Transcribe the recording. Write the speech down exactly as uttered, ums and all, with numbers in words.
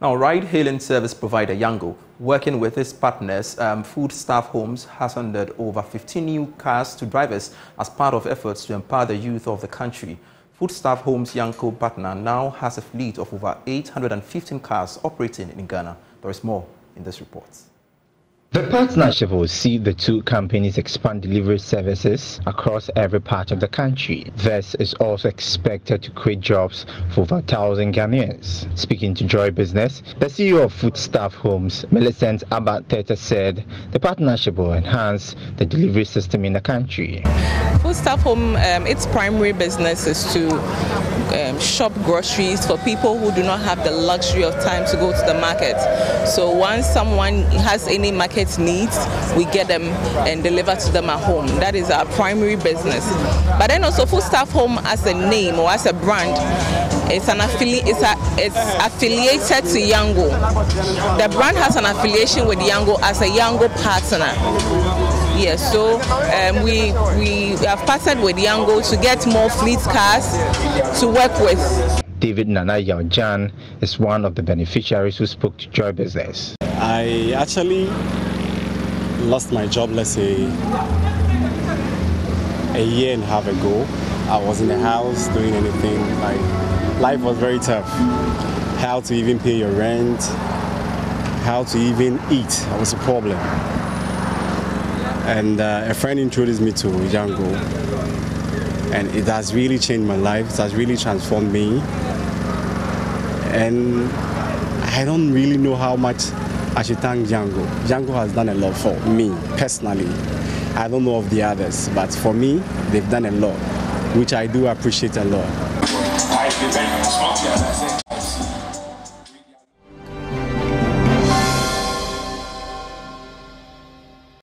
Now, ride-hailing service provider Yango, working with its partners, um, Foodstuff Homes, has handed over fifteen new cars to drivers as part of efforts to empower the youth of the country. Foodstuff Homes Yango partner now has a fleet of over eight hundred fifteen cars operating in Ghana. There is more in this report. The partnership will see the two companies expand delivery services across every part of the country. This is also expected to create jobs for over one thousand Ghanaians. Speaking to Joy Business, the C E O of Foodstuff Homes, Millicent Abateta, said the partnership will enhance the delivery system in the country. Foodstuff Home, um, its primary business is to um, shop groceries for people who do not have the luxury of time to go to the market. So once someone has any market needs, we get them and deliver to them at home. That is our primary business. But then also Foodstuff Home as a name or as a brand, it's an affili it's, a, it's affiliated to Yango. The brand has an affiliation with Yango as a Yango partner. Yes, yeah, so um, we, we have partnered with Yango to get more fleet cars to work with. David Nana Yaw John is one of the beneficiaries who spoke to Joy Business. I actually lost my job, let's say, a year and a half ago. I was in the house doing anything. Like, life was very tough. How to even pay your rent, how to even eat, that was a problem. And uh, a friend introduced me to Yango, and it has really changed my life. It has really transformed me, and I don't really know how much I should thank Yango. Yango has done a lot for me, personally. I don't know of the others, but for me, they've done a lot, which I do appreciate a lot.